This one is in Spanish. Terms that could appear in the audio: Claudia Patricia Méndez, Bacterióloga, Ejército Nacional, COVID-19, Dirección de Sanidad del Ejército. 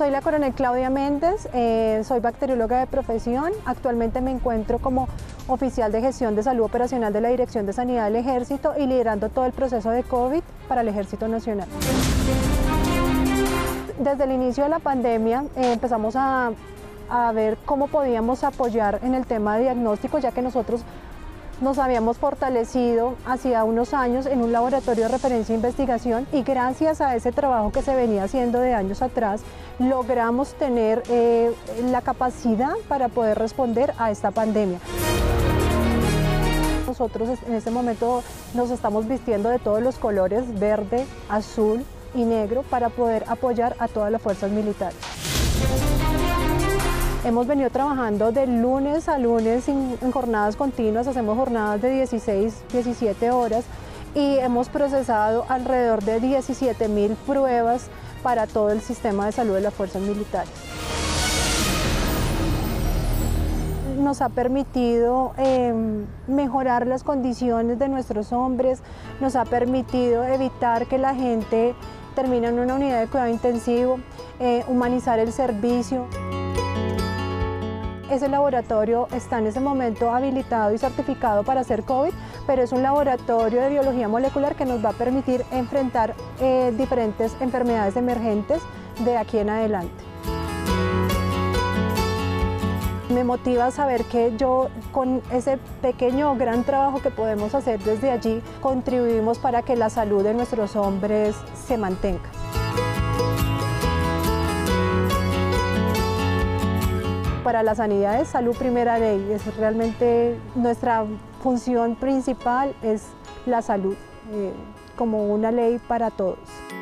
Soy la coronel Claudia Méndez, soy bacterióloga de profesión. Actualmente me encuentro como oficial de gestión de salud operacional de la Dirección de Sanidad del Ejército y liderando todo el proceso de COVID para el Ejército Nacional. Desde el inicio de la pandemia empezamos a ver cómo podíamos apoyar en el tema de diagnóstico, ya que nosotros nos habíamos fortalecido hacía unos años en un laboratorio de referencia e investigación, y gracias a ese trabajo que se venía haciendo de años atrás, logramos tener la capacidad para poder responder a esta pandemia. Nosotros en este momento nos estamos vistiendo de todos los colores, verde, azul y negro, para poder apoyar a todas las fuerzas militares. Hemos venido trabajando de lunes a lunes en jornadas continuas, hacemos jornadas de 16, 17 horas y hemos procesado alrededor de 17.000 pruebas para todo el sistema de salud de las fuerzas militares. Nos ha permitido mejorar las condiciones de nuestros hombres, nos ha permitido evitar que la gente termine en una unidad de cuidado intensivo, humanizar el servicio. Ese laboratorio está en ese momento habilitado y certificado para hacer COVID, pero es un laboratorio de biología molecular que nos va a permitir enfrentar diferentes enfermedades emergentes de aquí en adelante. Me motiva saber que yo, con ese pequeño o gran trabajo que podemos hacer desde allí, contribuimos para que la salud de nuestros hombres se mantenga. Para la sanidad es salud primera ley, es realmente nuestra función principal, es la salud, como una ley para todos.